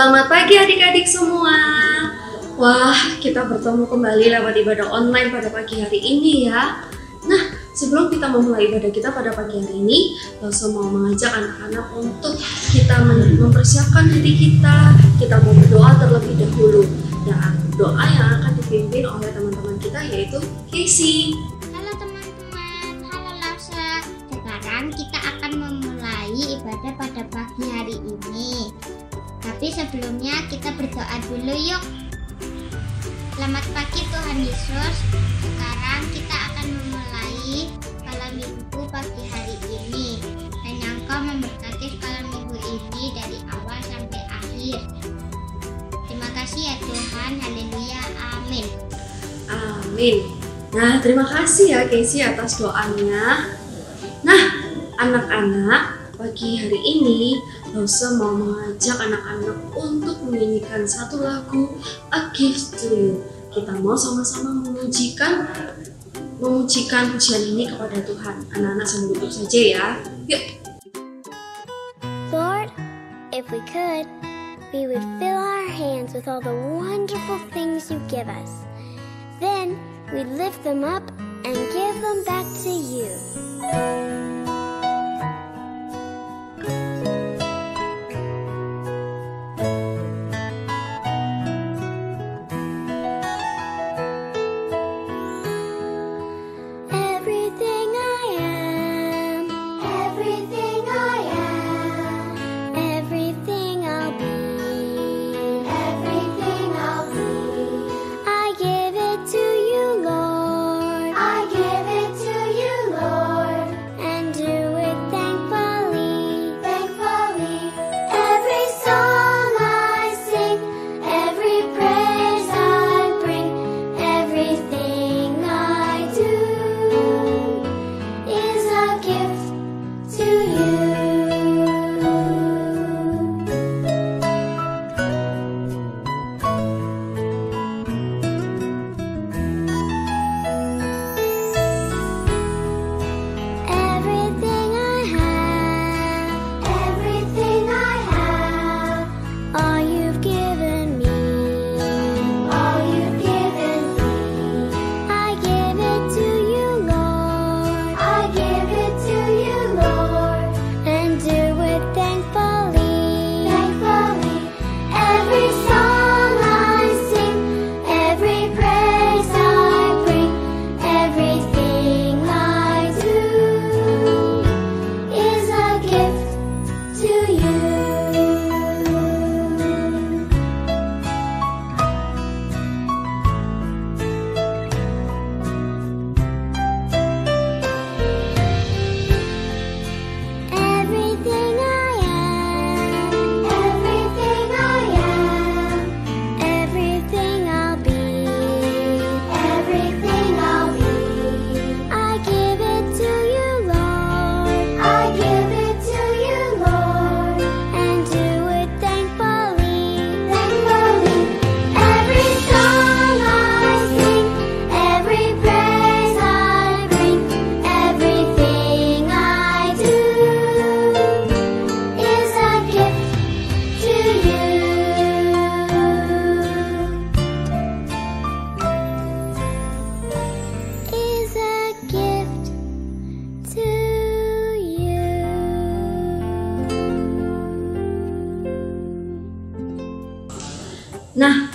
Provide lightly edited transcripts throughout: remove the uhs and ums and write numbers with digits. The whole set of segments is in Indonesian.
Selamat pagi adik-adik semua. Wah, kita bertemu kembali lewat ibadah online pada pagi hari ini ya. Nah, sebelum kita memulai ibadah kita pada pagi hari ini, Lause mau mengajak anak-anak untuk kita mempersiapkan hati kita. Kita mau berdoa terlebih dahulu. Dan doa yang akan dipimpin oleh teman-teman kita yaitu Casey. Halo teman-teman, halo Lause. Sekarang kita akan memulai ibadah pada pagi hari ini. Tapi sebelumnya kita berdoa dulu yuk. Selamat pagi Tuhan Yesus. Sekarang kita akan memulai sekolah minggu pagi hari ini. Dan Engkau memberkati sekolah minggu ini dari awal sampai akhir. Terima kasih ya Tuhan. Haleluya. Amin. Amin. Nah, terima kasih ya Casey atas doanya. Nah, anak-anak, pagi hari ini Lause mau mengajak anak-anak untuk menyanyikan satu lagu A Gift to You. Kita mau sama-sama memujikan pujian ini kepada Tuhan. Anak-anak sambil duduk saja ya. Yuk. Lord, if we could, we would fill our hands with all the wonderful things you give us. Then we lift them up and give them back to you.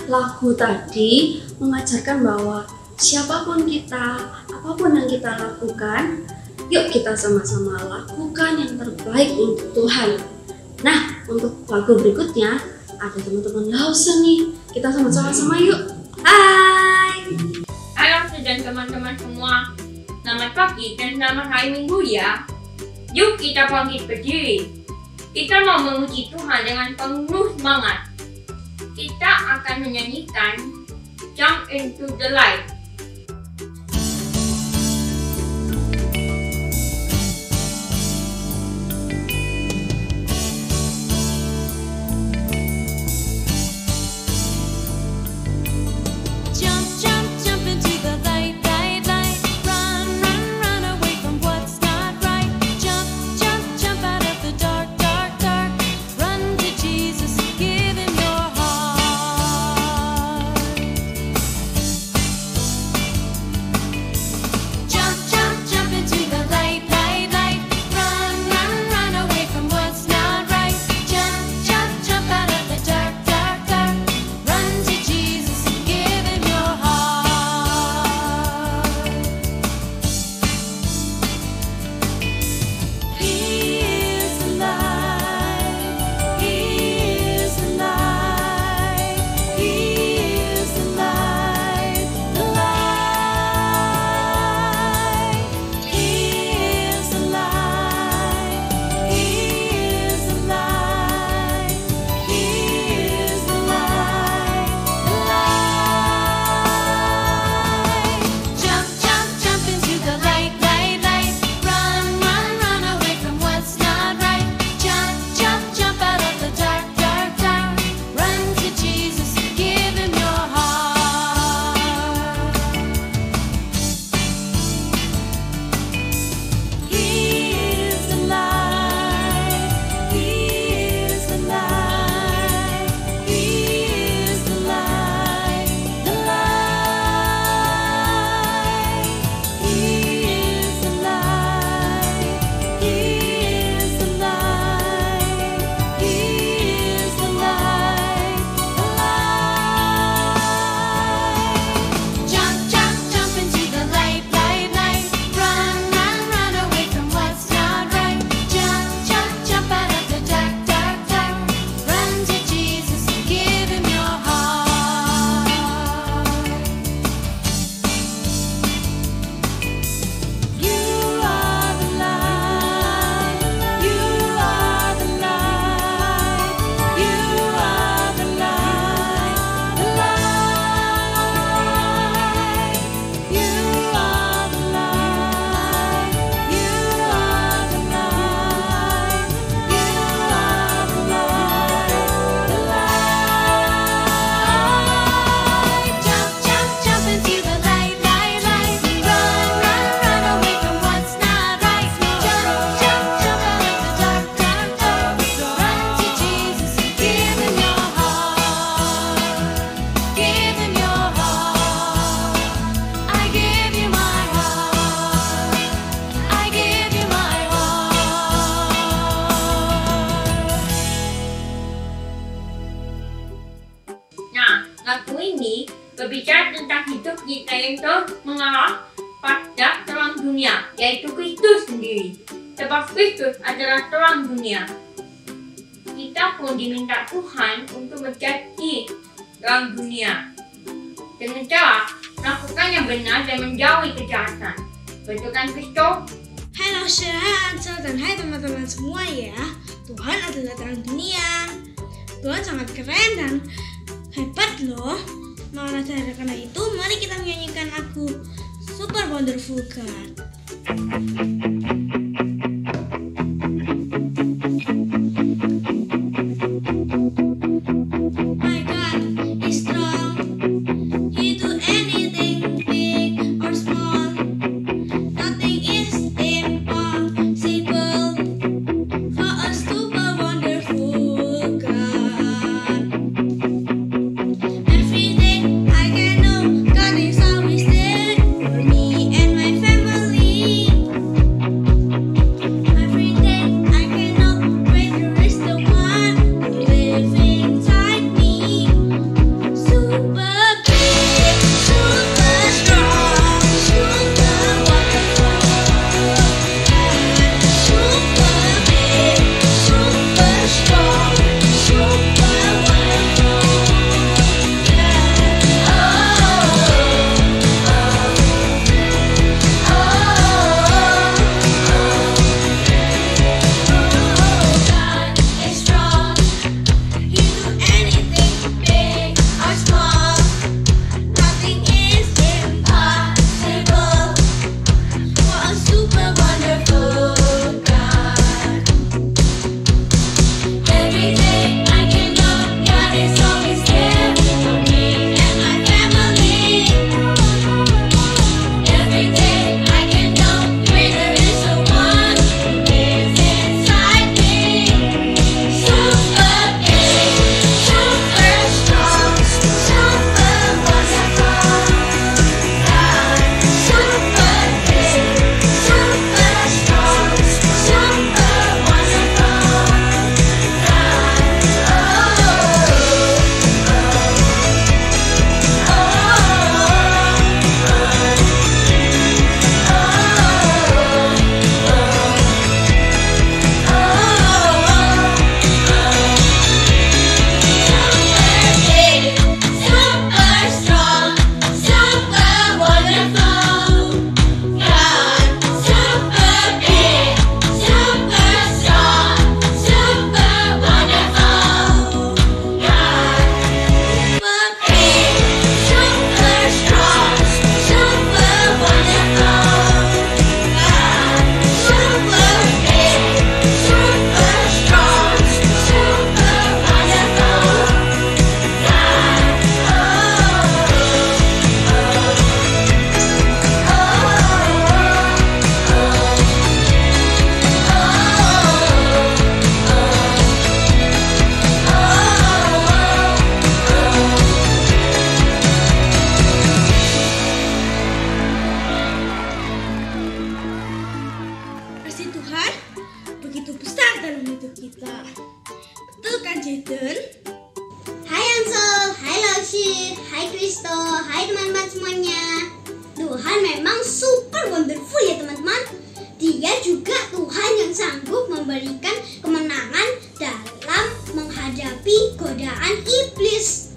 Lagu tadi mengajarkan bahwa siapapun kita, apapun yang kita lakukan, yuk kita sama-sama lakukan yang terbaik untuk Tuhan. Nah, untuk lagu berikutnya ada teman-teman Lause nih. Kita sama-sama yuk. Hai. Halo dan teman-teman semua. Selamat pagi dan selamat hari Minggu ya. Yuk kita bangkit berdiri. Kita mau memuji Tuhan dengan penuh semangat. Kita akan menyanyikan Jump Into the Light. Jump, jump out of the dark, dark, dark. Run to Jesus, give him your Lagu ini berbicara tentang hidup kita yang terus mengarah pada terang dunia, yaitu Kristus sendiri. Sebab Kristus adalah terang dunia. Kita pun diminta Tuhan untuk menjadi terang dunia dengan cara melakukan yang benar dan menjauhi kejahatan. Bentukan Kristus. Hai Lause dan hai teman-teman semua ya. Tuhan adalah terang dunia. Tuhan sangat keren dan hebat loh. Maka dari karena itu mari kita menyanyikan Aku Super Wonderful God. Iblis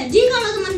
tinggalkan.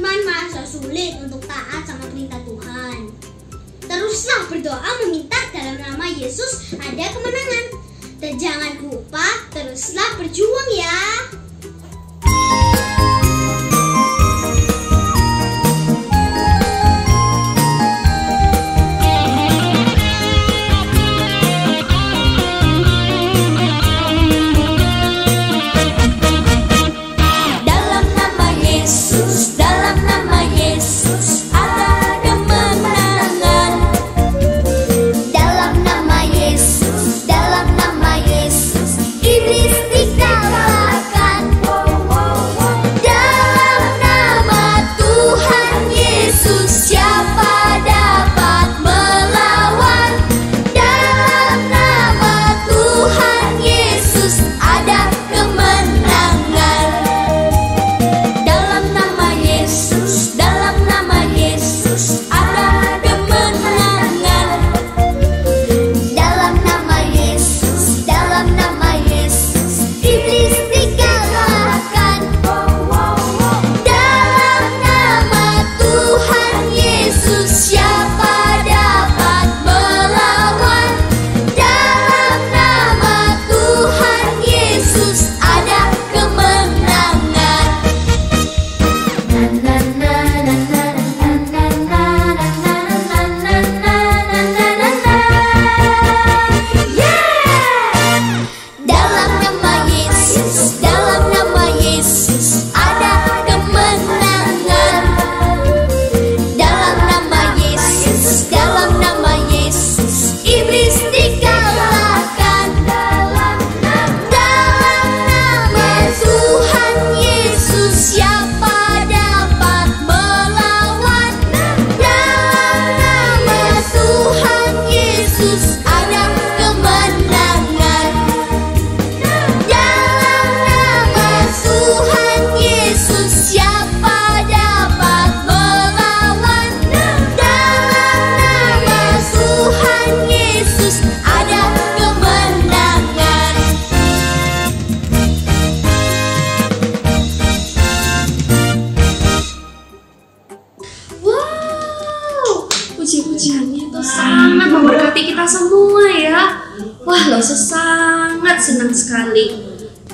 sekali.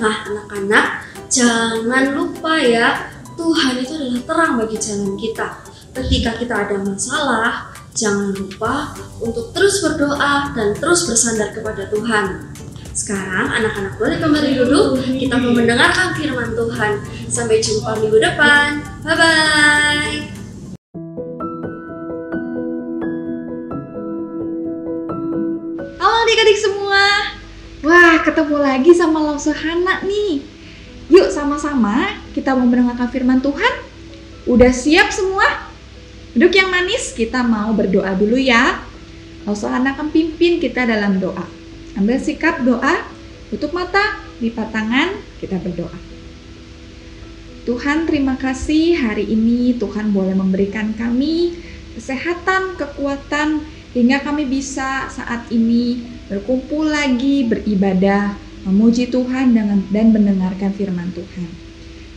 Nah anak-anak, jangan lupa ya, Tuhan itu adalah terang bagi jalan kita. Ketika kita ada masalah, jangan lupa untuk terus berdoa dan terus bersandar kepada Tuhan. Sekarang anak-anak boleh kembali duduk, kita mau mendengarkan firman Tuhan. Sampai jumpa minggu depan, bye-bye. Adik-adik semua, wah ketemu lagi sama Lau Suhana nih. Yuk sama-sama kita mau mendengarkan firman Tuhan. Udah siap semua? Duduk yang manis, kita mau berdoa dulu ya. Lau Suhana akan pimpin kita dalam doa. Ambil sikap doa, tutup mata, lipat tangan, kita berdoa. Tuhan terima kasih hari ini Tuhan boleh memberikan kami kesehatan, kekuatan, hingga kami bisa saat ini berkumpul lagi, beribadah, memuji Tuhan dan mendengarkan firman Tuhan.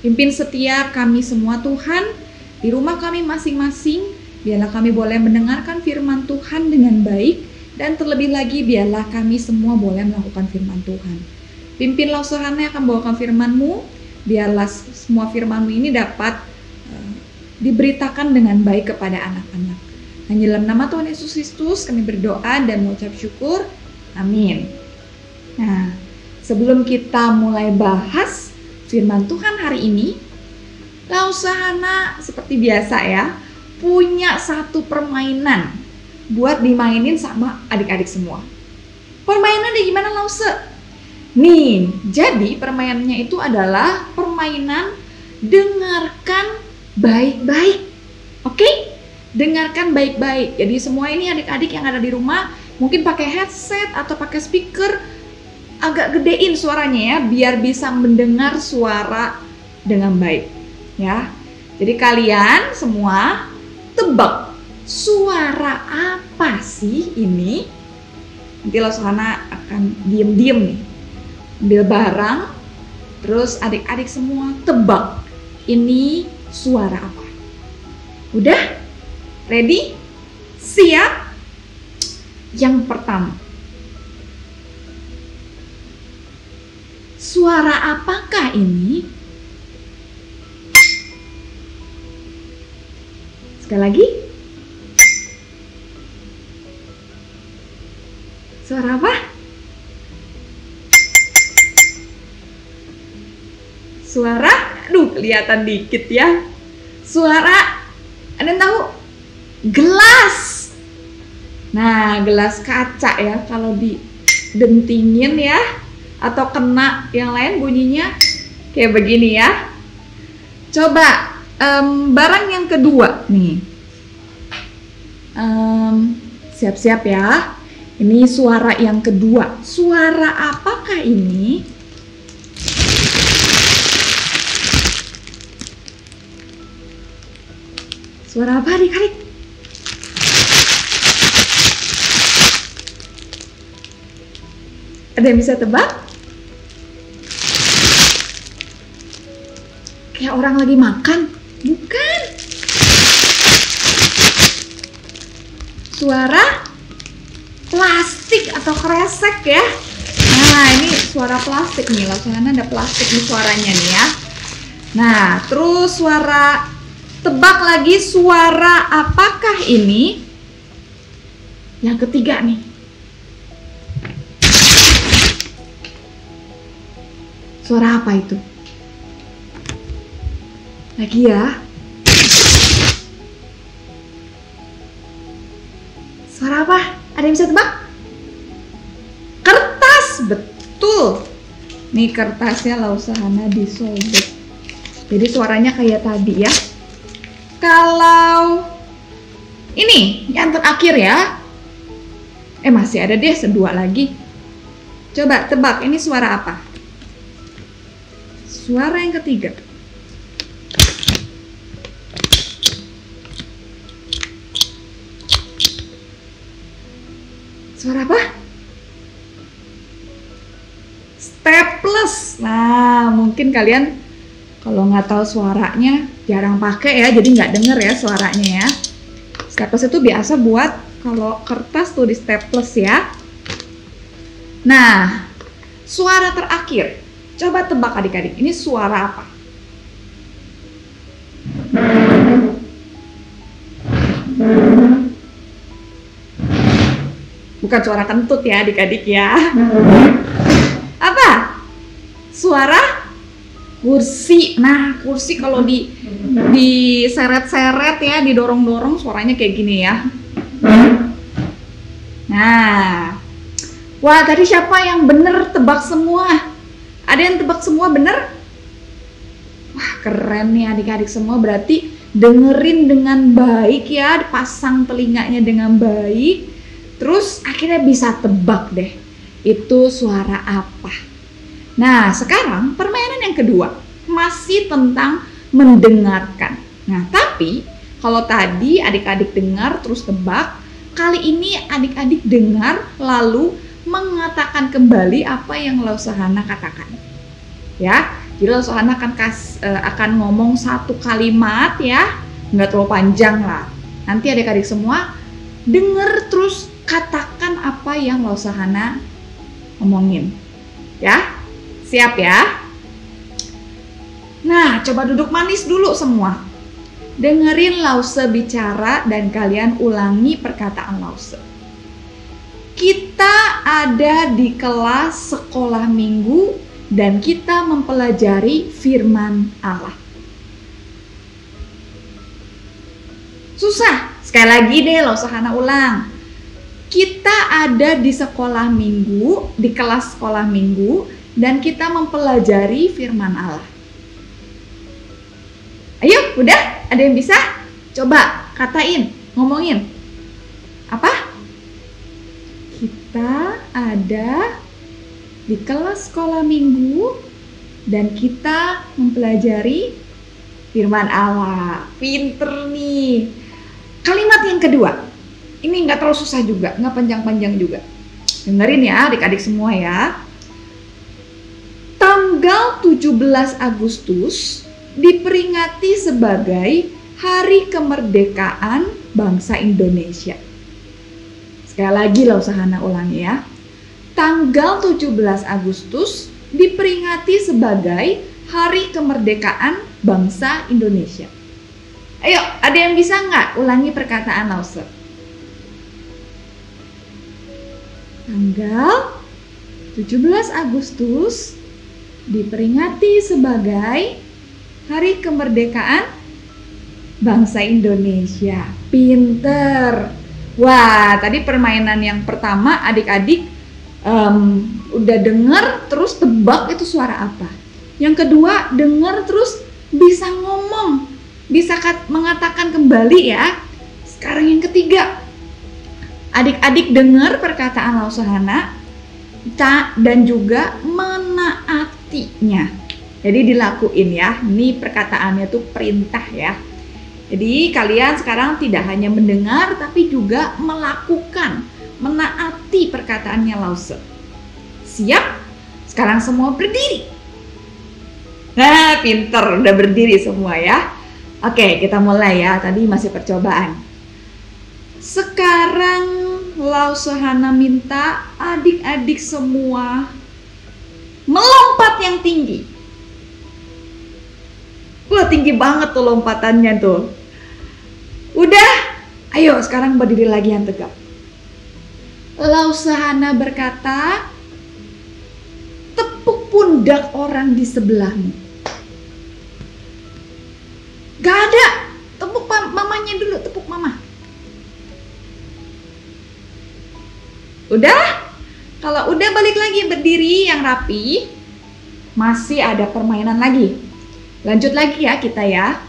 Pimpin setiap kami semua Tuhan, di rumah kami masing-masing, biarlah kami boleh mendengarkan firman Tuhan dengan baik, dan terlebih lagi biarlah kami semua boleh melakukan firman Tuhan. Pimpin Lau Suhana akan bawakan firman-Mu, biarlah semua firman-Mu ini dapat diberitakan dengan baik kepada anak-anak. Hanya dalam nama Tuhan Yesus Kristus kami berdoa dan mengucap syukur. Amin. Nah, sebelum kita mulai bahas firman Tuhan hari ini, Lau Suhana seperti biasa ya, punya satu permainan buat dimainin sama adik-adik semua. Permainannya gimana, Lause? Nih, jadi permainannya itu adalah permainan dengarkan baik-baik. Oke? Dengarkan baik-baik. Jadi semua ini adik-adik yang ada di rumah mungkin pakai headset atau pakai speaker, agak gedein suaranya ya, biar bisa mendengar suara dengan baik ya. Jadi kalian semua tebak suara apa sih ini? Nanti Lau Suhana akan diem-diem nih, ambil barang, terus adik-adik semua tebak ini suara apa. Udah? Ready? Siap? Yang pertama, suara apakah ini? Sekali lagi, suara apa? Suara, aduh kelihatan dikit ya. Suara, ada yang tahu? Gelas. Nah, gelas kaca ya, kalau didentingin ya, atau kena yang lain bunyinya kayak begini ya. Coba barang yang kedua nih, siap-siap ya. Ini suara yang kedua, suara apakah ini? Suara apa adik-adik? Ada yang bisa tebak? Kayak orang lagi makan? Bukan. Suara plastik atau kresek ya. Nah ini suara plastik nih, Suhana ada plastik nih suaranya nih ya. Nah terus suara, tebak lagi suara apakah ini? Yang ketiga nih, suara apa itu? Lagi ya. Suara apa? Ada yang bisa tebak? Kertas, betul. Nih kertasnya Lau Suhana disobek. Jadi suaranya kayak tadi ya. Kalau ini yang terakhir ya. Masih ada deh sedua lagi. Coba tebak ini suara apa? Suara yang ketiga. Suara apa? Staples. Nah, mungkin kalian kalau nggak tahu suaranya jarang pakai ya, jadi nggak denger ya suaranya ya. Staples itu biasa buat kalau kertas tuh di staples ya. Nah, Suara terakhir. Coba tebak adik-adik, ini suara apa? Bukan suara kentut ya adik-adik ya. Apa? Suara kursi. Nah, kursi kalau diseret-seret ya, didorong-dorong suaranya kayak gini ya. Nah, wah tadi siapa yang bener tebak semua? Ada yang tebak semua bener? Wah keren nih adik-adik semua, berarti dengerin dengan baik ya, pasang telinganya dengan baik. Terus akhirnya bisa tebak deh, itu suara apa. Nah sekarang permainan yang kedua, masih tentang mendengarkan. Nah tapi kalau tadi adik-adik dengar terus tebak, kali ini adik-adik dengar lalu mengatakan kembali apa yang Lau Suhana katakan. Ya, jadi Lau Suhana akan ngomong satu kalimat ya, nggak terlalu panjang lah. Nanti adik-adik semua dengar terus katakan apa yang Lau Suhana ngomongin. Ya, siap ya? Nah, coba duduk manis dulu semua. Dengerin Lause bicara dan kalian ulangi perkataan Lause. Kita ada di kelas sekolah minggu dan kita mempelajari firman Allah. Susah. Sekali lagi deh Lau Suhana ulang. Kita ada di sekolah minggu, di kelas sekolah minggu dan kita mempelajari firman Allah. Ayo, udah? Ada yang bisa? Coba katain, ngomongin. Apa? Kita ada di kelas sekolah minggu dan kita mempelajari firman Allah. Pinter nih. Kalimat yang kedua. Ini nggak terlalu susah juga, nggak panjang-panjang juga. Dengerin ya adik-adik semua ya. Tanggal 17 Agustus diperingati sebagai Hari Kemerdekaan Bangsa Indonesia. Sekali lagi Lau Suhana ulangi ya. Tanggal 17 Agustus diperingati sebagai Hari Kemerdekaan Bangsa Indonesia. Ayo, ada yang bisa nggak ulangi perkataan Lause? Tanggal 17 Agustus diperingati sebagai Hari Kemerdekaan Bangsa Indonesia. Pinter. Wah, tadi permainan yang pertama adik-adik udah denger terus tebak itu suara apa. Yang kedua denger terus bisa ngomong, bisa mengatakan kembali ya. Sekarang yang ketiga, adik-adik denger perkataan Lau Suhana dan juga menaatinya. Jadi dilakuin ya, ini perkataannya tuh perintah ya. Jadi kalian sekarang tidak hanya mendengar tapi juga melakukan, menaati perkataannya Lause. Siap? Sekarang semua berdiri. Nah, pinter, udah berdiri semua ya. Oke, kita mulai ya, tadi masih percobaan. Sekarang Lau Suhana minta adik-adik semua melompat yang tinggi. Wah tinggi banget tuh lompatannya tuh. Udah, ayo sekarang berdiri lagi yang tegap. Lau Suhana berkata, tepuk pundak orang di sebelahmu. Gak ada, tepuk mamanya dulu, tepuk mama. Udah, kalau udah balik lagi berdiri yang rapi. Masih ada permainan lagi. Lanjut lagi ya kita ya.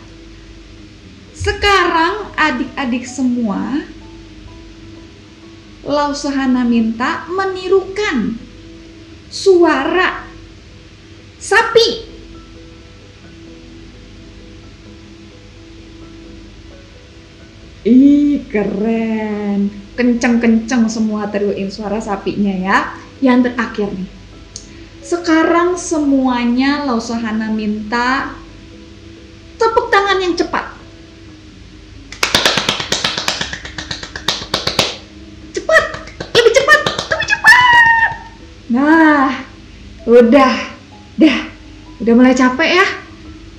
Sekarang adik-adik semua Lau Suhana minta menirukan suara sapi. Ih keren. Kenceng-kenceng semua teriuin suara sapinya ya. Yang terakhir nih. Sekarang semuanya Lau Suhana minta tepuk tangan yang cepat. Cepat, lebih cepat. Nah, Udah mulai capek ya.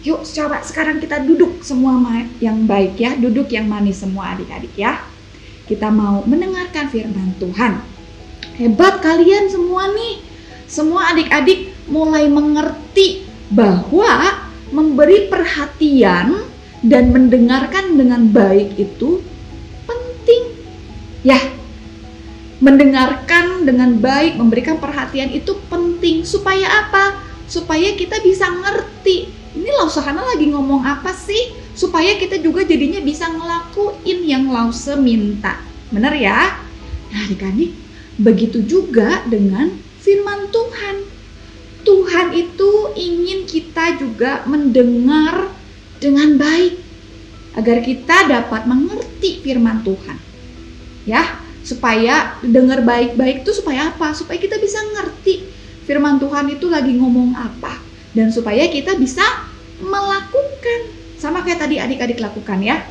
Yuk coba sekarang kita duduk semua yang baik ya, duduk yang manis semua adik-adik ya. Kita mau mendengarkan firman Tuhan. Hebat kalian semua nih. Semua adik-adik mulai mengerti bahwa memberi perhatian dan mendengarkan dengan baik itu penting. Ya, mendengarkan dengan baik, memberikan perhatian itu penting. Supaya apa? Supaya kita bisa ngerti. Ini Lau Suhana lagi ngomong apa sih? Supaya kita juga jadinya bisa ngelakuin yang Lause minta. Bener ya? Nah adik-adik, begitu juga dengan firman Tuhan. Tuhan itu ingin kita juga mendengar dengan baik, agar kita dapat mengerti firman Tuhan. Ya, supaya dengar baik-baik itu supaya apa? Supaya kita bisa ngerti firman Tuhan itu lagi ngomong apa. Dan supaya kita bisa melakukan. Sama kayak tadi adik-adik lakukan ya.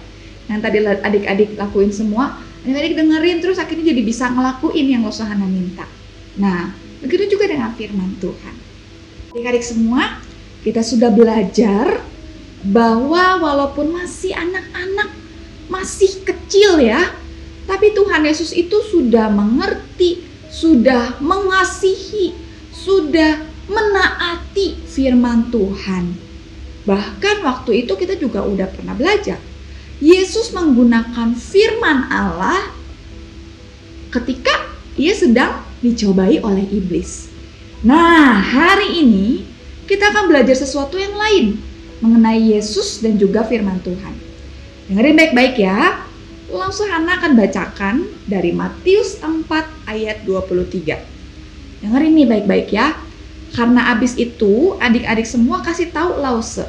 Yang tadi adik-adik lakuin semua. Adik-adik dengerin terus akhirnya jadi bisa ngelakuin yang Lau Suhana minta. Nah, begitu juga dengan firman Tuhan. Adik-adik semua, kita sudah belajar bahwa walaupun masih anak-anak, masih kecil ya. Tapi Tuhan Yesus itu sudah mengerti, sudah mengasihi, sudah menaati firman Tuhan. Bahkan waktu itu kita juga udah pernah belajar. Yesus menggunakan firman Allah ketika Dia sedang dicobai oleh iblis. Nah, hari ini kita akan belajar sesuatu yang lain mengenai Yesus dan juga firman Tuhan. Dengerin baik-baik ya. Langsung Hana akan bacakan dari Matius 4 ayat 23. Dengerin nih baik-baik ya. Karena abis itu adik-adik semua kasih tahu Lause.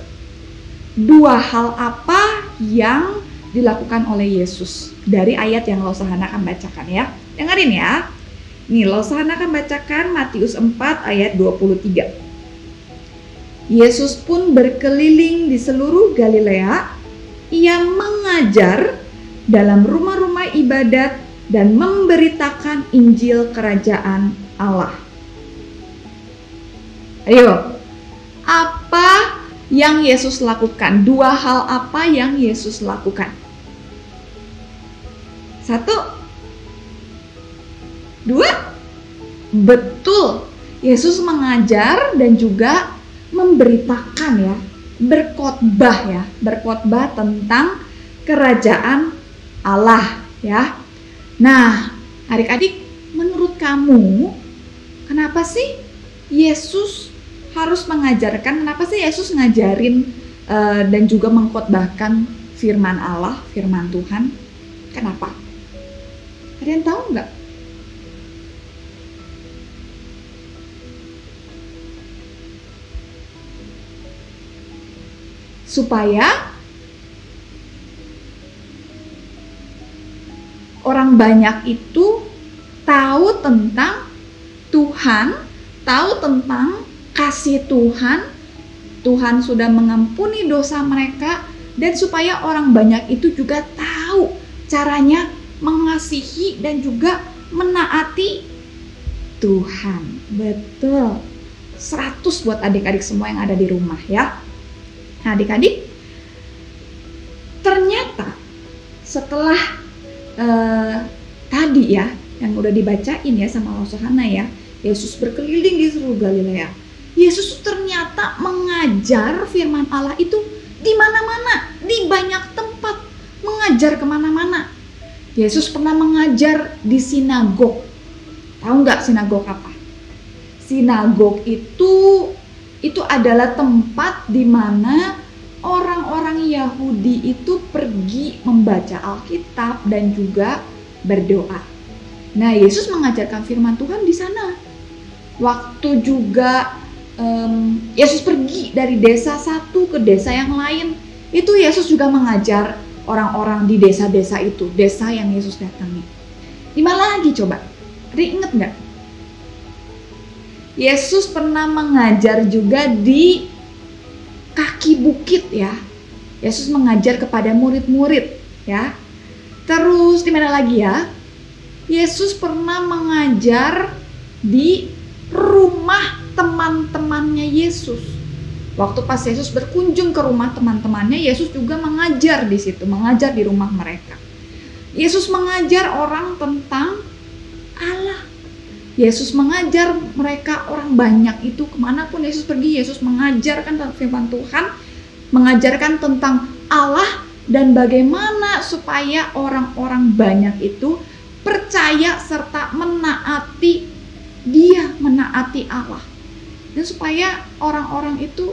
Dua hal apa yang dilakukan oleh Yesus dari ayat yang Lau Suhana akan bacakan ya. Dengerin ya. Nih Lau Suhana akan bacakan Matius 4 ayat 23. Yesus pun berkeliling di seluruh Galilea. Ia mengajar dalam rumah-rumah ibadat dan memberitakan Injil Kerajaan Allah. Ayo, apa yang Yesus lakukan? Dua hal apa yang Yesus lakukan? Satu, dua, betul. Yesus mengajar dan juga memberitakan ya, berkhotbah ya, berkhotbah tentang kerajaan Allah ya. Nah, adik-adik, menurut kamu, kenapa sih Yesus harus mengajarkan? Kenapa sih Yesus ngajarin dan juga mengkhotbahkan firman Allah, firman Tuhan? Kenapa? Kalian tahu nggak? Supaya orang banyak itu tahu tentang Tuhan, tahu tentang kasih Tuhan, Tuhan sudah mengampuni dosa mereka, dan supaya orang banyak itu juga tahu caranya mengasihi dan juga menaati Tuhan. Betul, 100 buat adik-adik semua yang ada di rumah ya. Nah adik-adik, ternyata setelah tadi ya, yang udah dibacain ya sama Lau Suhana ya, Yesus berkeliling di seluruh Galilea. Yesus ternyata mengajar firman Allah itu di mana-mana, di banyak tempat, mengajar kemana-mana. Yesus pernah mengajar di sinagog. Tahu nggak sinagog apa? Sinagog itu adalah tempat di mana orang-orang Yahudi itu pergi membaca Alkitab dan juga berdoa. Nah, Yesus mengajarkan firman Tuhan di sana. Waktu juga Yesus pergi dari desa satu ke desa yang lain, itu Yesus juga mengajar orang-orang di desa-desa itu, desa yang Yesus datangi. Di mana lagi coba? Adik inget nggak? Yesus pernah mengajar juga di kaki bukit ya. Yesus mengajar kepada murid-murid ya. Terus di mana lagi ya? Yesus pernah mengajar di rumah teman-temannya Yesus. Waktu pas Yesus berkunjung ke rumah teman-temannya, Yesus juga mengajar di situ, mengajar di rumah mereka. Yesus mengajar orang tentang Allah. Yesus mengajar mereka, orang banyak itu kemanapun Yesus pergi, Yesus mengajarkan tentang firman Tuhan, mengajarkan tentang Allah dan bagaimana supaya orang-orang banyak itu percaya serta menaati Dia, menaati Allah. Dan supaya orang-orang itu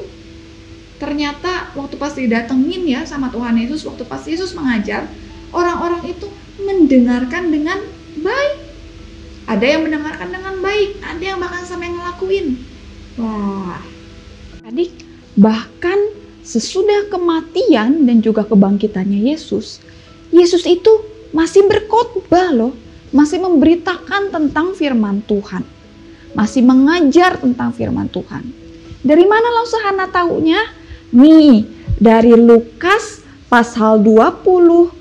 ternyata waktu pas didatengin ya sama Tuhan Yesus, waktu pas Yesus mengajar, orang-orang itu mendengarkan dengan baik. Ada yang mendengarkan dengan baik, ada yang bahkan sampai ngelakuin. Wah, adik, bahkan sesudah kematian dan juga kebangkitannya Yesus, Yesus itu masih berkhotbah loh, masih memberitakan tentang firman Tuhan, masih mengajar tentang firman Tuhan. Dari mana Lau Suhana taunya? Nih, dari Lukas pasal 24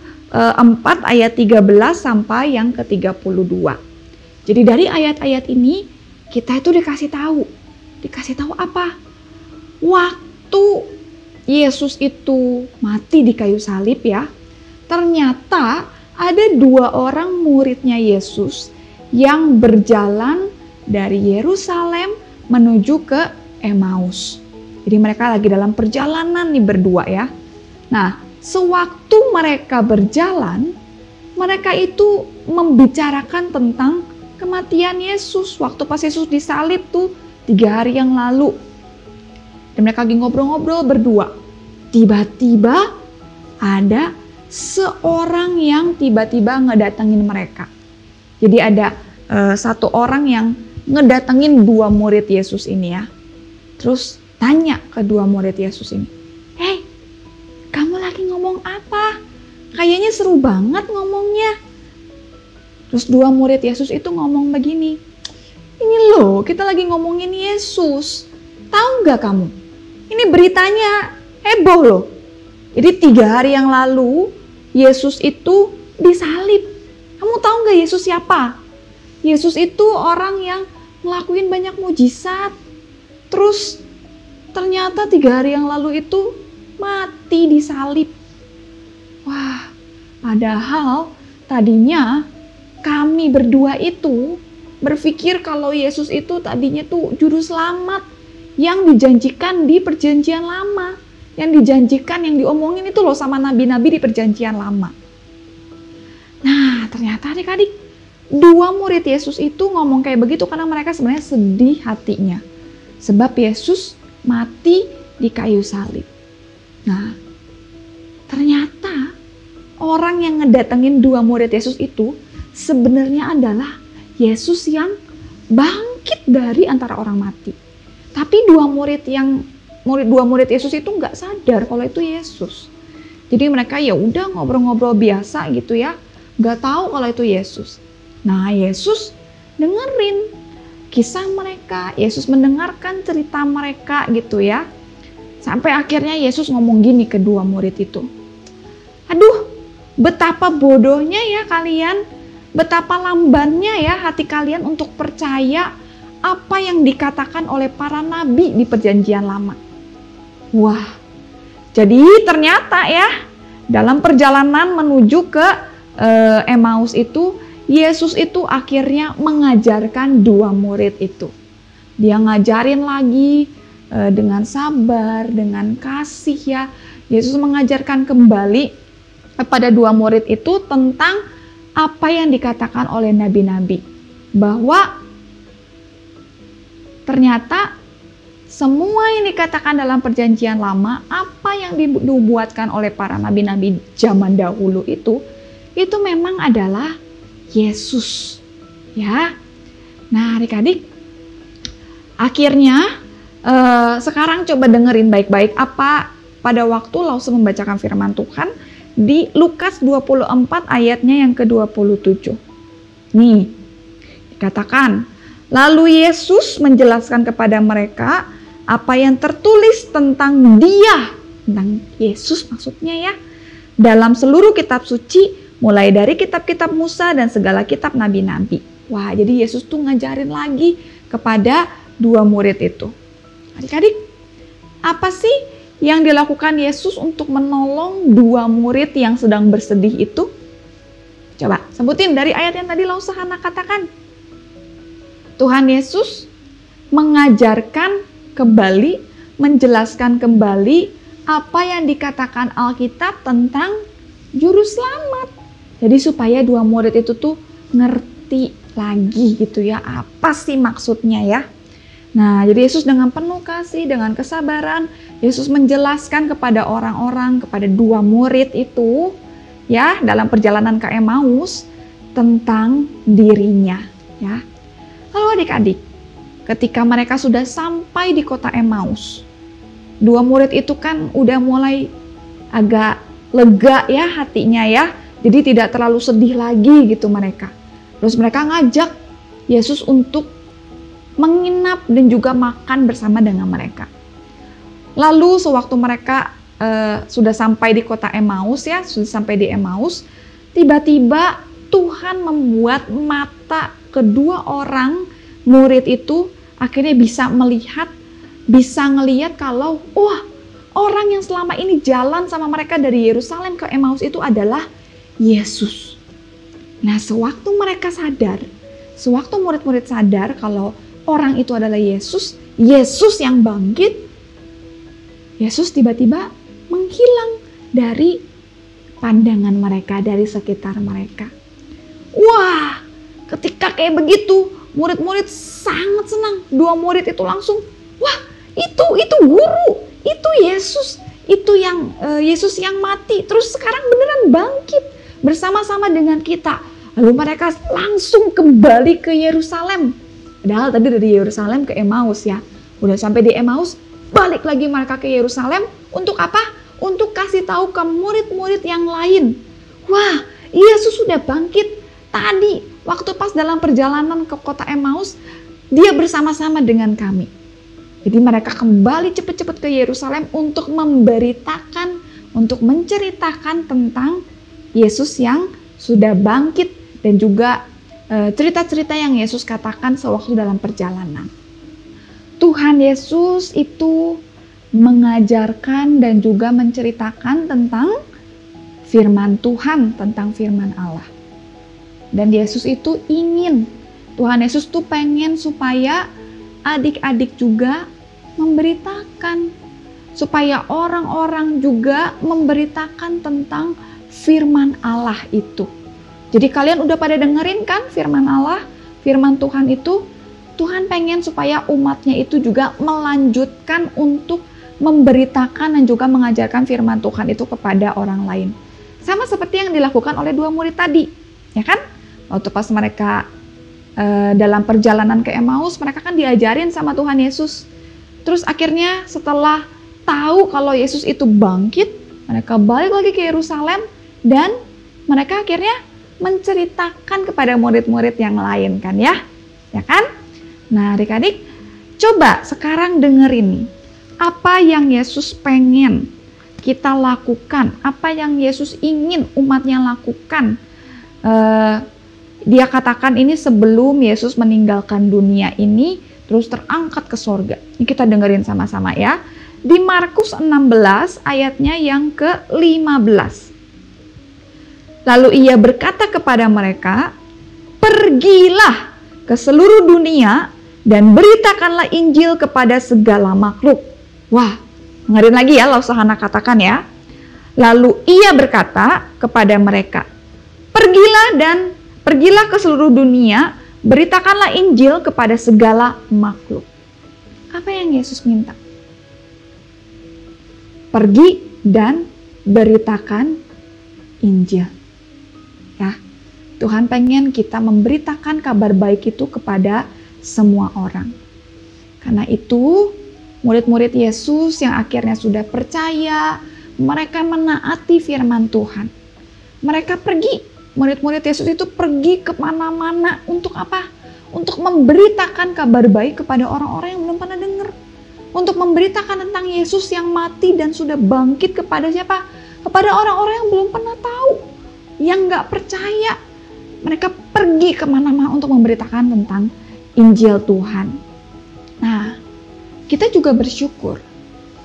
ayat 13 sampai yang ke-32. Jadi dari ayat-ayat ini kita itu dikasih tahu apa? Waktu Yesus itu mati di kayu salib ya, ternyata ada dua orang muridnya Yesus yang berjalan dari Yerusalem menuju ke Emmaus. Jadi mereka lagi dalam perjalanan nih berdua ya. Nah, sewaktu mereka berjalan, mereka itu membicarakan tentang kematian Yesus, waktu pas Yesus disalib tuh 3 hari yang lalu. Dan mereka lagi ngobrol-ngobrol berdua. Tiba-tiba ada seorang yang tiba-tiba ngedatengin mereka. Jadi ada satu orang yang ngedatengin 2 murid Yesus ini ya. Terus tanya ke 2 murid Yesus ini, "Hei, kamu lagi ngomong apa? Kayaknya seru banget ngomongnya." Terus 2 murid Yesus itu ngomong begini, "Ini loh, kita lagi ngomongin Yesus. Tahu nggak kamu? Ini beritanya heboh loh. Jadi 3 hari yang lalu, Yesus itu disalib. Kamu tahu nggak Yesus siapa? Yesus itu orang yang ngelakuin banyak mujizat. Terus ternyata 3 hari yang lalu itu mati disalib. Wah, padahal tadinya kami berdua itu berpikir kalau Yesus itu tadinya tuh juru selamat yang dijanjikan di Perjanjian Lama. Yang dijanjikan, yang diomongin itu loh sama nabi-nabi di Perjanjian Lama." Nah, ternyata adik-adik, 2 murid Yesus itu ngomong kayak begitu karena mereka sebenarnya sedih hatinya. Sebab Yesus mati di kayu salib. Nah, ternyata orang yang ngedatengin 2 murid Yesus itu sebenarnya adalah Yesus yang bangkit dari antara orang mati. Tapi 2 murid Yesus itu nggak sadar kalau itu Yesus. Jadi mereka ya udah ngobrol-ngobrol biasa gitu ya, nggak tahu kalau itu Yesus. Nah, Yesus dengerin kisah mereka, Yesus mendengarkan cerita mereka gitu ya. Sampai akhirnya Yesus ngomong gini ke 2 murid itu, "Aduh, betapa bodohnya ya kalian. Betapa lambannya ya hati kalian untuk percaya apa yang dikatakan oleh para nabi di Perjanjian Lama." Wah, jadi ternyata ya dalam perjalanan menuju ke Emmaus itu, Yesus itu akhirnya mengajarkan 2 murid itu. Dia ngajarin lagi dengan sabar, dengan kasih ya. Yesus mengajarkan kembali kepada 2 murid itu tentang apa yang dikatakan oleh nabi-nabi, bahwa ternyata semua yang dikatakan dalam Perjanjian Lama, apa yang dibuatkan oleh para nabi-nabi zaman dahulu itu memang adalah Yesus ya. Nah adik-adik, akhirnya sekarang coba dengerin baik-baik apa pada waktu Lause membacakan firman Tuhan di Lukas 24 ayatnya yang ke-27. Nih, dikatakan, "Lalu Yesus menjelaskan kepada mereka apa yang tertulis tentang Dia," tentang Yesus maksudnya ya, "dalam seluruh kitab suci, mulai dari kitab-kitab Musa dan segala kitab nabi-nabi." Wah, jadi Yesus tuh ngajarin lagi kepada dua murid itu. Adik-adik, apa sih yang dilakukan Yesus untuk menolong dua murid yang sedang bersedih itu? Coba sebutin dari ayat yang tadi Lau Suhana katakan. Tuhan Yesus mengajarkan kembali, menjelaskan kembali apa yang dikatakan Alkitab tentang juru selamat. Jadi supaya dua murid itu tuh ngerti lagi gitu ya, apa sih maksudnya ya. Nah, jadi Yesus dengan penuh kasih, dengan kesabaran, Yesus menjelaskan kepada orang-orang, kepada dua murid itu ya, dalam perjalanan ke Emmaus tentang dirinya ya. Lalu adik-adik, ketika mereka sudah sampai di kota Emmaus, dua murid itu kan udah mulai agak lega ya hatinya ya, jadi tidak terlalu sedih lagi gitu mereka. Terus mereka ngajak Yesus untuk menginap dan juga makan bersama dengan mereka. Lalu sewaktu mereka sudah sampai di kota Emmaus ya, tiba-tiba Tuhan membuat mata kedua orang murid itu akhirnya bisa melihat, bisa ngelihat kalau wah, orang yang selama ini jalan sama mereka dari Yerusalem ke Emmaus itu adalah Yesus. Nah, sewaktu mereka sadar, sewaktu murid-murid sadar kalau orang itu adalah Yesus, Yesus yang bangkit, Yesus tiba-tiba menghilang dari pandangan mereka, dari sekitar mereka. Wah, ketika kayak begitu, murid-murid sangat senang. Dua murid itu langsung, wah, itu guru, itu Yesus, itu yang Yesus yang mati, terus sekarang beneran bangkit bersama-sama dengan kita. Lalu mereka langsung kembali ke Yerusalem. Padahal tadi dari Yerusalem ke Emmaus ya. Udah sampai di Emmaus, balik lagi mereka ke Yerusalem. Untuk apa? Untuk kasih tahu ke murid-murid yang lain. Wah, Yesus sudah bangkit. Tadi, waktu pas dalam perjalanan ke kota Emmaus, dia bersama-sama dengan kami. Jadi mereka kembali cepat-cepat ke Yerusalem untuk memberitakan, untuk menceritakan tentang Yesus yang sudah bangkit dan juga cerita-cerita yang Yesus katakan sewaktu dalam perjalanan. Tuhan Yesus itu mengajarkan dan juga menceritakan tentang firman Tuhan, tentang firman Allah. Dan Yesus itu ingin, Tuhan Yesus tuh pengen supaya adik-adik juga memberitakan, supaya orang-orang juga memberitakan tentang firman Allah itu. Jadi kalian udah pada dengerin kan firman Allah, firman Tuhan itu. Tuhan pengen supaya umatnya itu juga melanjutkan untuk memberitakan dan juga mengajarkan firman Tuhan itu kepada orang lain. Sama seperti yang dilakukan oleh dua murid tadi, ya kan? Waktu pas mereka dalam perjalanan ke Emmaus, mereka kan diajarin sama Tuhan Yesus. Terus akhirnya setelah tahu kalau Yesus itu bangkit, mereka balik lagi ke Yerusalem dan mereka akhirnya menceritakan kepada murid-murid yang lain kan ya, ya kan? Nah adik-adik, coba sekarang dengerin nih, apa yang Yesus pengen kita lakukan, apa yang Yesus ingin umatnya lakukan. Dia katakan ini sebelum Yesus meninggalkan dunia ini, terus terangkat ke sorga. Ini kita dengerin sama-sama ya, di Markus 16 ayatnya yang ke-15. Lalu ia berkata kepada mereka, "Pergilah ke seluruh dunia dan beritakanlah Injil kepada segala makhluk." Wah, dengerin lagi ya, Lau Suhana katakan ya. Lalu ia berkata kepada mereka, "Pergilah ke seluruh dunia, beritakanlah Injil kepada segala makhluk." Apa yang Yesus minta? Pergi dan beritakan Injil. Ya, Tuhan pengen kita memberitakan kabar baik itu kepada semua orang. Karena itu, murid-murid Yesus yang akhirnya sudah percaya, mereka menaati firman Tuhan. Mereka pergi, murid-murid Yesus itu pergi kemana-mana untuk apa? Untuk memberitakan kabar baik kepada orang-orang yang belum pernah dengar. Untuk memberitakan tentang Yesus yang mati dan sudah bangkit kepada siapa? Kepada orang-orang yang belum pernah tahu, yang nggak percaya. Mereka pergi kemana-mana untuk memberitakan tentang Injil Tuhan. Nah, kita juga bersyukur.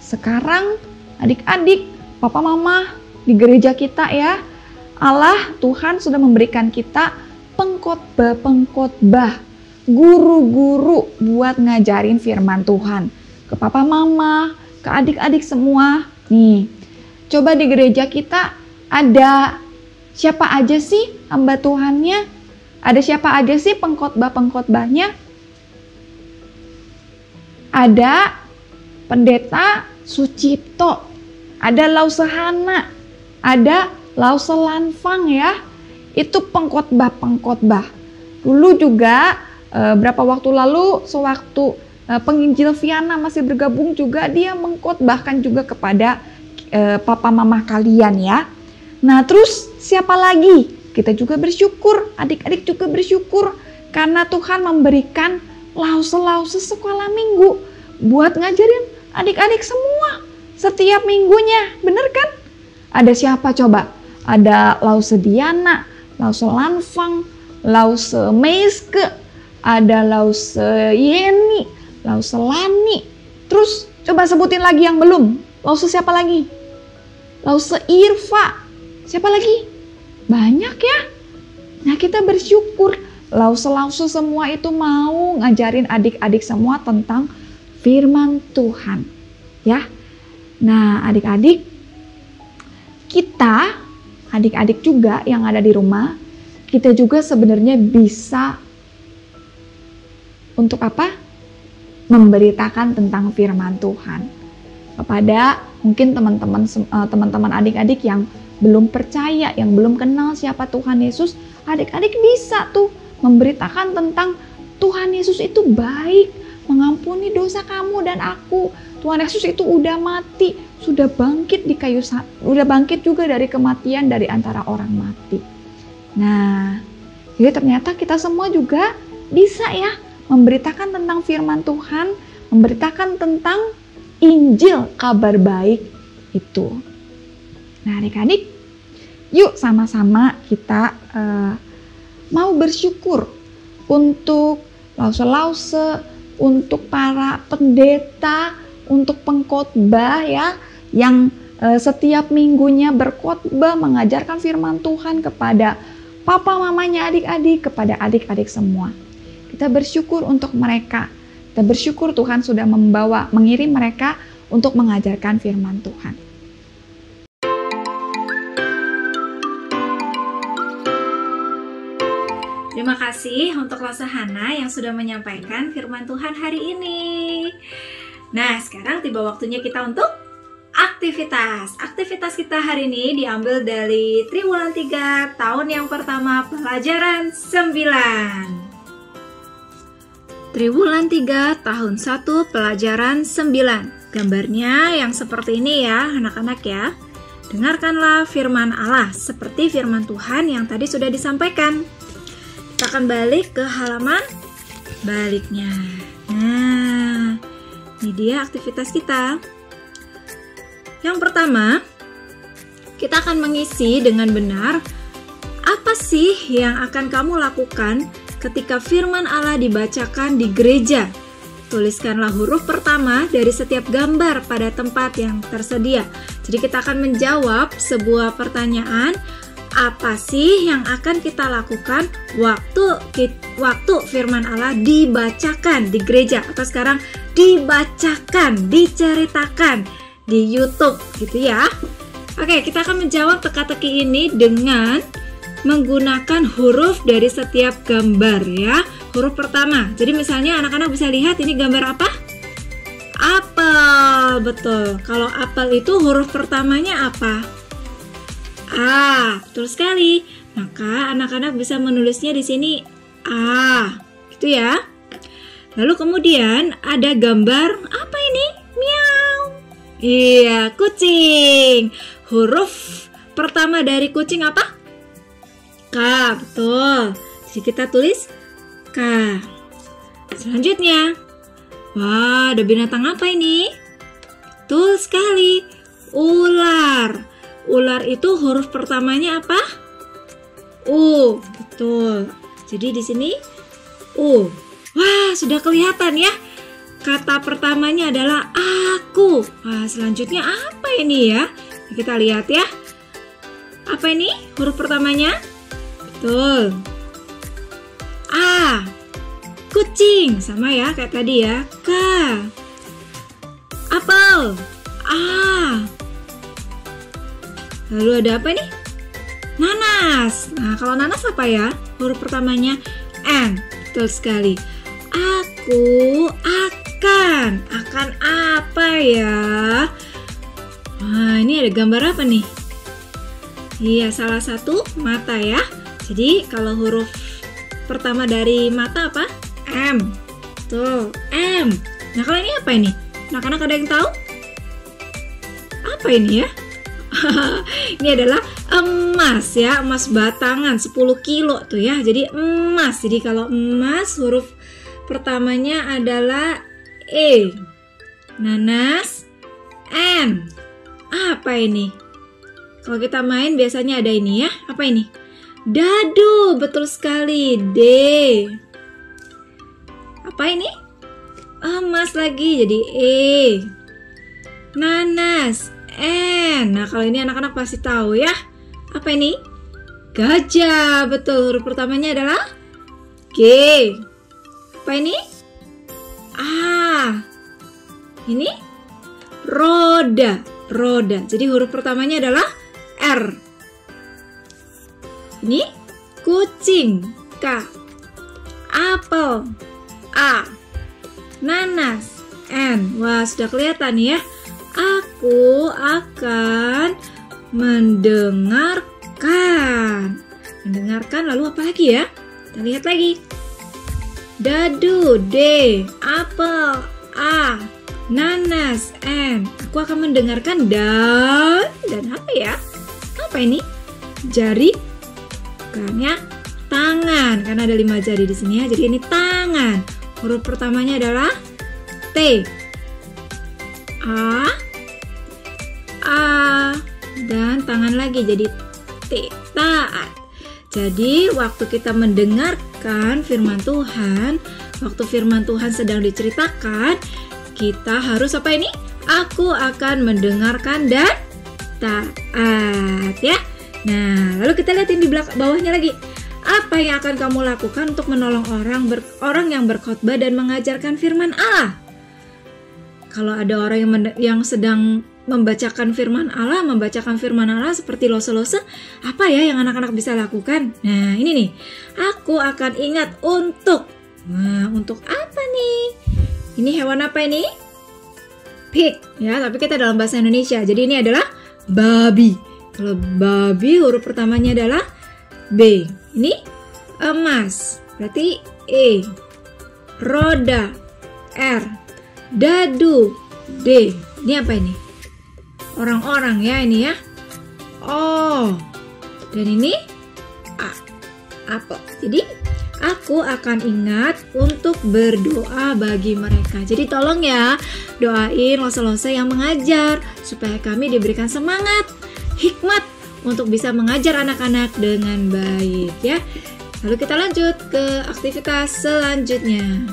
Sekarang adik-adik, papa mama di gereja kita ya, Allah Tuhan sudah memberikan kita pengkhotbah-pengkhotbah, guru-guru buat ngajarin firman Tuhan ke papa mama, ke adik-adik semua. Nih, coba di gereja kita ada siapa aja sih hamba Tuhannya? Ada siapa aja sih pengkhotbah-pengkhotbahnya? Ada Pendeta Sucipto, ada Lau Suhana, ada Lause Lanfang ya. Itu pengkhotbah-pengkhotbah. Dulu juga berapa waktu lalu sewaktu penginjil Viana masih bergabung juga, dia mengkhotbahkan juga kepada papa mama kalian ya. Nah, terus siapa lagi? Kita juga bersyukur, adik-adik juga bersyukur karena Tuhan memberikan lause-lause sekolah minggu buat ngajarin adik-adik semua setiap minggunya, bener kan? Ada siapa coba? Ada Lause Diana, Lause Lanfang, Lause Meiske, ada Lause Yeni, Lause Lani. Terus coba sebutin lagi yang belum. Lause siapa lagi? Lause Irfa. Siapa lagi? Banyak ya. Nah, kita bersyukur lause-lause semua itu mau ngajarin adik-adik semua tentang firman Tuhan. Ya. Nah, adik-adik, kita adik-adik juga yang ada di rumah, kita juga sebenarnya bisa untuk apa? Memberitakan tentang firman Tuhan kepada mungkin teman-teman adik-adik yang belum percaya, yang belum kenal siapa Tuhan Yesus. Adik-adik bisa tuh memberitakan tentang Tuhan Yesus itu baik, mengampuni dosa kamu dan aku. Tuhan Yesus itu udah mati, sudah bangkit di kayu salib, udah bangkit juga dari kematian, dari antara orang mati. Nah, jadi ternyata kita semua juga bisa ya memberitakan tentang firman Tuhan, memberitakan tentang Injil, kabar baik itu. Nah, adik-adik, yuk sama-sama kita mau bersyukur untuk lause-lause, untuk para pendeta, untuk pengkhotbah ya, yang setiap minggunya berkhotbah mengajarkan firman Tuhan kepada papa mamanya adik-adik, kepada adik-adik semua. Kita bersyukur untuk mereka. Kita bersyukur Tuhan sudah mengirim mereka untuk mengajarkan firman Tuhan. Terima kasih untuk Lau Suhana yang sudah menyampaikan firman Tuhan hari ini. Nah, sekarang tiba waktunya kita untuk aktivitas. Aktivitas kita hari ini diambil dari Triwulan 3 tahun yang pertama pelajaran 9. Triwulan 3 tahun 1 pelajaran 9. Gambarnya yang seperti ini ya anak-anak ya. Dengarkanlah firman Allah seperti firman Tuhan yang tadi sudah disampaikan. Kita akan balik ke halaman baliknya. Nah, ini dia aktivitas kita. Yang pertama, kita akan mengisi dengan benar apa sih yang akan kamu lakukan ketika firman Allah dibacakan di gereja. Tuliskanlah huruf pertama dari setiap gambar pada tempat yang tersedia. Jadi kita akan menjawab sebuah pertanyaan, apa sih yang akan kita lakukan waktu firman Allah dibacakan di gereja, atau sekarang dibacakan, diceritakan di YouTube gitu ya. Oke, kita akan menjawab teka-teki ini dengan menggunakan huruf dari setiap gambar ya. Huruf pertama, jadi misalnya anak-anak bisa lihat ini gambar apa? Apel, betul. Kalau apel itu huruf pertamanya apa? A, betul sekali. Maka anak-anak bisa menulisnya di sini A, gitu ya. Lalu kemudian ada gambar apa ini? Miau. Iya, kucing. Huruf pertama dari kucing apa? K, betul. Jadi kita tulis K. Selanjutnya, wah, ada binatang apa ini? Betul sekali, ular. Ular itu huruf pertamanya apa? U, betul. Jadi di sini U. Wah, sudah kelihatan ya. Kata pertamanya adalah aku. Nah, selanjutnya apa ini ya? Kita lihat ya. Apa ini huruf pertamanya? Betul. A. Kucing. Sama ya kayak tadi ya. K. Apel. A. Lalu ada apa nih? Nanas. Nah, kalau nanas apa ya? Huruf pertamanya N. Betul sekali. Aku akan. Akan apa ya? Nah, ini ada gambar apa nih? Iya, salah satu mata ya. Jadi, kalau huruf pertama dari mata apa? M. Tuh, M. Nah, kalau ini apa ini? Anak-anak ada yang tahu? Apa ini ya? Ini adalah emas ya, emas batangan 10 kilo tuh ya. Jadi emas. Jadi kalau emas huruf pertamanya adalah E. Nanas N. Apa ini? Kalau kita main biasanya ada ini ya. Apa ini? Dadu, betul sekali. D. Apa ini? Emas lagi. Jadi E. Nanas N. Nah, kalau ini anak-anak pasti tahu ya. Apa ini? Gajah. Betul, huruf pertamanya adalah G. Apa ini? A. Ini? Roda. Roda. Jadi huruf pertamanya adalah R. Ini? Kucing. K. Apel. A. Nanas. N. Wah, sudah kelihatan ya. Aku akan mendengarkan. Mendengarkan lalu apa lagi ya? Kita lihat lagi. Dadu, D. Apel, A. Nanas, N. Aku akan mendengarkan dan apa ya? Apa ini? Jari. Bukannya tangan. Karena ada 5 jari di sini ya. Jadi ini tangan. Huruf pertamanya adalah T. A dan tangan lagi jadi T, taat. Jadi waktu kita mendengarkan firman Tuhan, waktu firman Tuhan sedang diceritakan, kita harus apa ini? Aku akan mendengarkan dan taat ya. Nah, lalu kita lihatin di bawahnya lagi. Apa yang akan kamu lakukan untuk menolong orang yang berkhotbah dan mengajarkan firman Allah? Kalau ada orang yang sedang membacakan firman Allah seperti lose-lose, apa ya yang anak-anak bisa lakukan? Nah, ini nih. Aku akan ingat untuk. Nah, untuk apa nih? Ini hewan apa ini? Pig. Ya, tapi kita dalam bahasa Indonesia. Jadi ini adalah babi. Kalau babi huruf pertamanya adalah B. Ini emas. Berarti E. Roda. R. Dadu, D. Ini apa ini? Orang-orang ya ini ya. O. Dan ini A. Apel. Jadi aku akan ingat untuk berdoa bagi mereka. Jadi tolong ya, doain lose-lose yang mengajar supaya kami diberikan semangat, hikmat untuk bisa mengajar anak-anak dengan baik ya. Lalu kita lanjut ke aktivitas selanjutnya.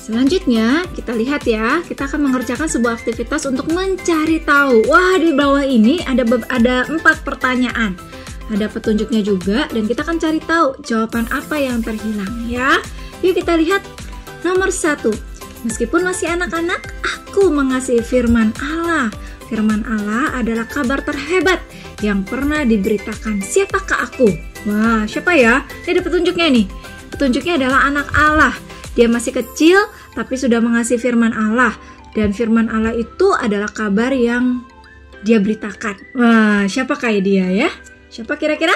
Selanjutnya kita lihat ya, kita akan mengerjakan sebuah aktivitas untuk mencari tahu. Wah, di bawah ini ada 4 pertanyaan. Ada petunjuknya juga dan kita akan cari tahu jawaban apa yang terhilang ya. Yuk kita lihat nomor 1. Meskipun masih anak-anak, aku mengasihi firman Allah. Firman Allah adalah kabar terhebat yang pernah diberitakan. Siapakah aku? Wah, siapa ya? Ini ada petunjuknya nih. Petunjuknya adalah anak Allah. Dia masih kecil tapi sudah mengasihi firman Allah. Dan firman Allah itu adalah kabar yang dia beritakan. Wah, siapa kayak dia ya? Siapa kira-kira?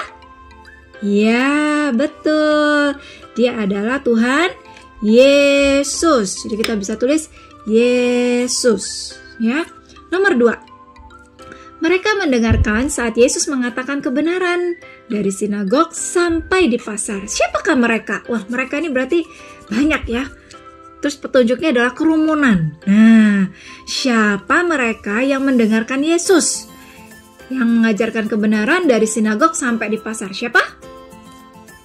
Ya, betul. Dia adalah Tuhan Yesus. Jadi kita bisa tulis Yesus ya. Nomor 2. Mereka mendengarkan saat Yesus mengatakan kebenaran dari sinagog sampai di pasar. Siapakah mereka? Wah, mereka ini berarti banyak ya. Terus petunjuknya adalah kerumunan. Nah, siapa mereka yang mendengarkan Yesus yang mengajarkan kebenaran dari sinagog sampai di pasar? Siapa?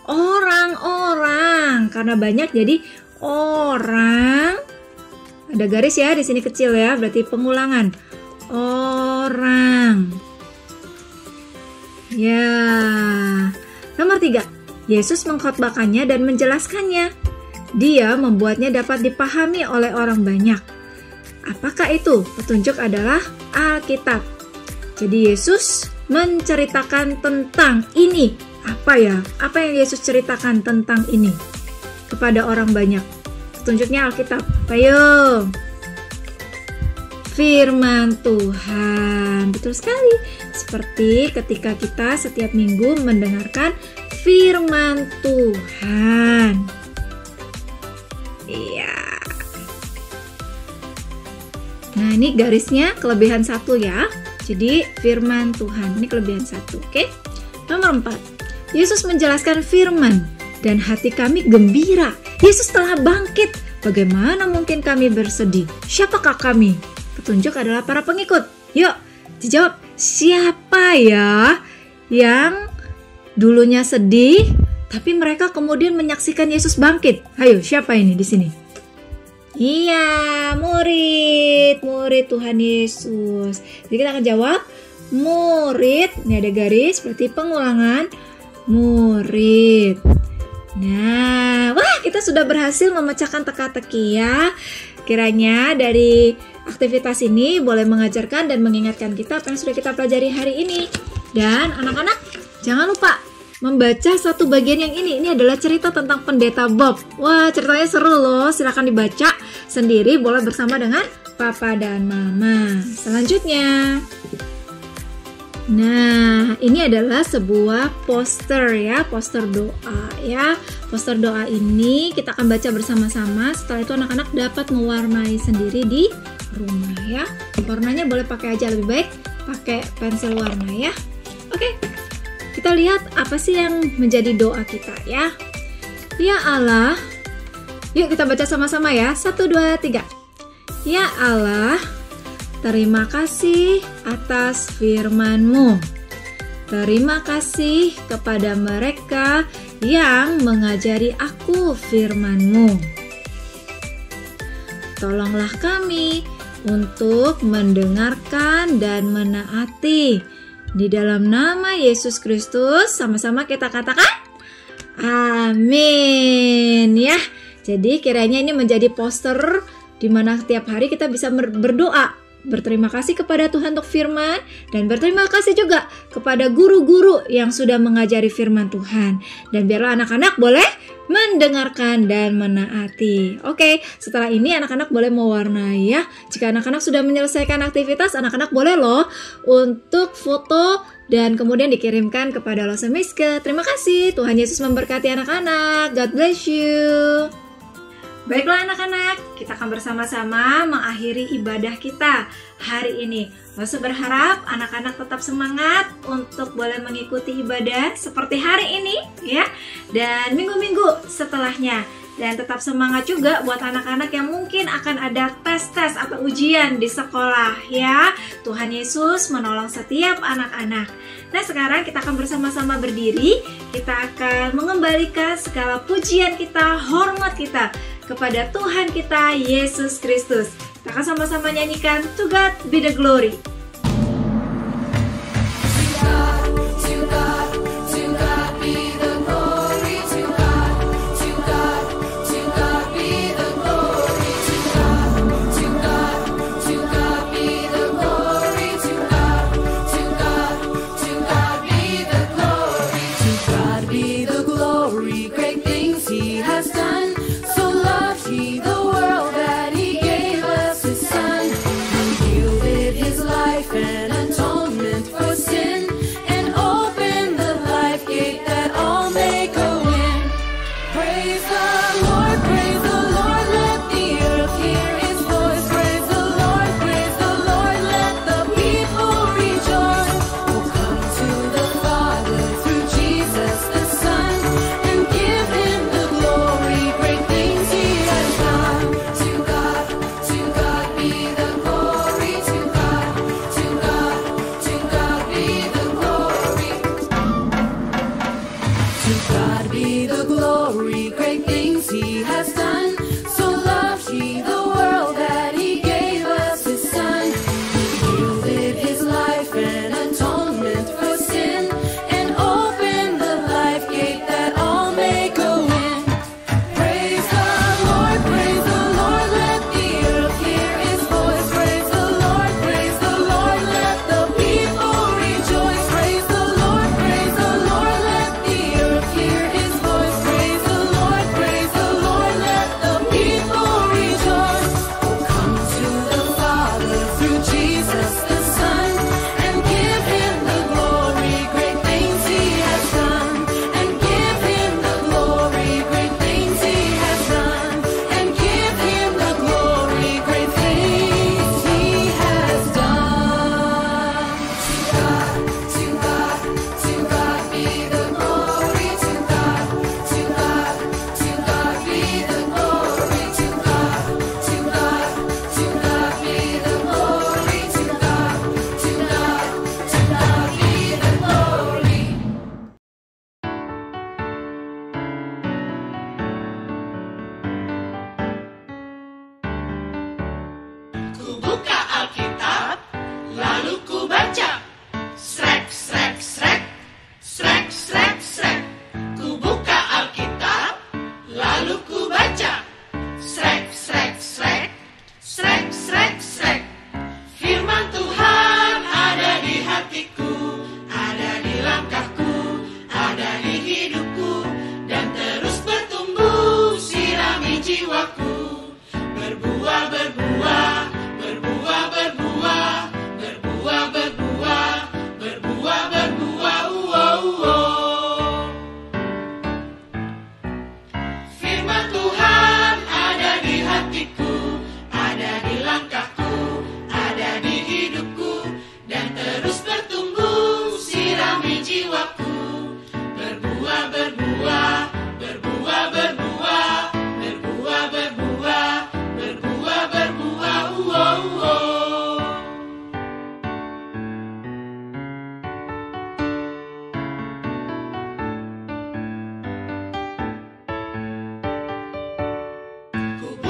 Orang-orang. Karena banyak jadi orang Ada garis ya, di sini kecil ya, berarti pengulangan. Orang. Ya. Nomor 3, Yesus mengkhotbahkannya dan menjelaskannya. Dia membuatnya dapat dipahami oleh orang banyak. Apakah itu? Petunjuk adalah Alkitab. Jadi Yesus menceritakan tentang ini. Apa ya? Apa yang Yesus ceritakan tentang ini kepada orang banyak? Petunjuknya Alkitab. Ayo. Firman Tuhan. Betul sekali. Seperti ketika kita setiap minggu mendengarkan firman Tuhan. Iya. Nah, ini garisnya kelebihan 1 ya. Jadi firman Tuhan ini kelebihan 1, oke? Nomor 4, Yesus menjelaskan firman dan hati kami gembira. Yesus telah bangkit. Bagaimana mungkin kami bersedih? Siapakah kami? Petunjuk adalah para pengikut. Yuk, dijawab. Siapa ya yang dulunya sedih, tapi mereka kemudian menyaksikan Yesus bangkit? Ayo, siapa ini di sini? Iya, murid Tuhan Yesus. Jadi kita akan jawab murid. Ini ada garis, berarti pengulangan murid. Nah, wah, kita sudah berhasil memecahkan teka-teki ya. Kiranya dari aktivitas ini boleh mengajarkan dan mengingatkan kita apa yang sudah kita pelajari hari ini. Dan anak-anak, jangan lupa membaca satu bagian yang ini. Ini adalah cerita tentang Pendeta Bob. Wah, ceritanya seru loh. Silahkan dibaca sendiri, boleh bersama dengan Papa dan Mama. Selanjutnya, nah, ini adalah sebuah poster ya, poster doa ya. Poster doa ini kita akan baca bersama-sama. Setelah itu anak-anak dapat mewarnai sendiri di rumah ya. Warnanya boleh pakai aja, lebih baik pakai pensil warna ya. Oke. Kita lihat apa sih yang menjadi doa kita ya. Ya Allah. Yuk kita baca sama-sama ya. 1, 2, 3. Ya Allah, terima kasih atas firman-Mu. Terima kasih kepada mereka yang mengajari aku firman-Mu. Tolonglah kami untuk mendengarkan dan menaati. Di dalam nama Yesus Kristus, sama-sama kita katakan amin ya. Jadi kiranya ini menjadi poster di mana setiap hari kita bisa berdoa, berterima kasih kepada Tuhan untuk firman, dan berterima kasih juga kepada guru-guru yang sudah mengajari firman Tuhan. Dan biarlah anak-anak boleh mendengarkan dan menaati. Oke, setelah ini anak-anak boleh mewarnai ya. Jika anak-anak sudah menyelesaikan aktivitas, anak-anak boleh loh untuk foto dan kemudian dikirimkan kepada Lause Meiske. Terima kasih, Tuhan Yesus memberkati anak-anak. God bless you. Baiklah anak-anak, kita akan bersama-sama mengakhiri ibadah kita hari ini. Lause berharap anak-anak tetap semangat untuk boleh mengikuti ibadah seperti hari ini ya, dan minggu-minggu setelahnya. Dan tetap semangat juga buat anak-anak yang mungkin akan ada tes-tes atau ujian di sekolah ya. Tuhan Yesus menolong setiap anak-anak. Nah, sekarang kita akan bersama-sama berdiri. Kita akan mengembalikan segala pujian kita, hormat kita kepada Tuhan kita, Yesus Kristus. Kita akan sama-sama nyanyikan To God Be The Glory. He the world that He gave us His Son, and yielded His life.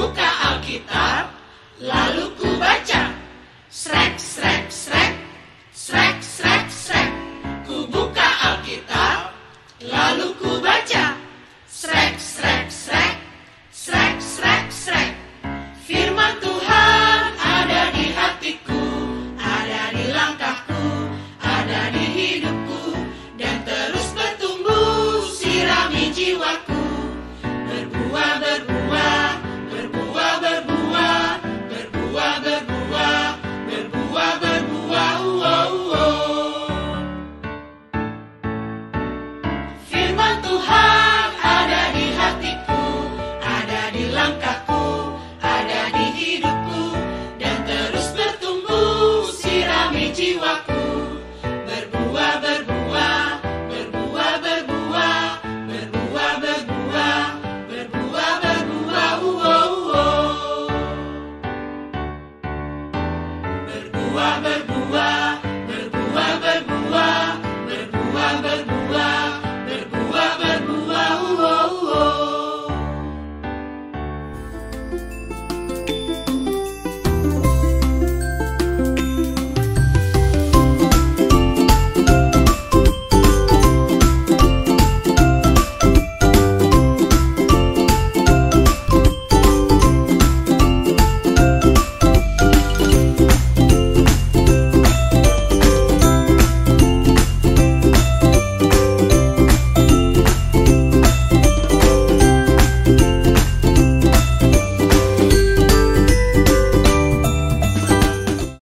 buka Alkitab, lalu ku baca. Srek, srek, srek, srek, srek, srek. Ku buka Alkitab, lalu ku baca. Srek, srek, srek, srek, srek, srek. Firman Tuhan ada di hatiku, ada di langkahku, ada di hidupku, dan terus bertumbuh sirami jiwaku. Firman Tuhan.